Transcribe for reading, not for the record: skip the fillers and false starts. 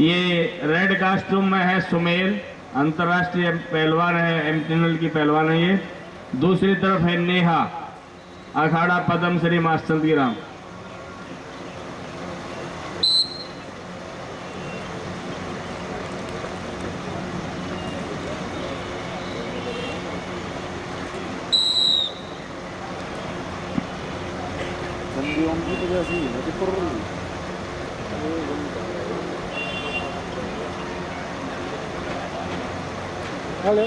ये red costume में है सुमेल, अंतर्राष्ट्रीय पहलवान है, एमटीएनएल की पहलवान है ये। दूसरी तरफ है नेहा, अखाड़ा पदम श्री मास्टंद की राम। हेलो।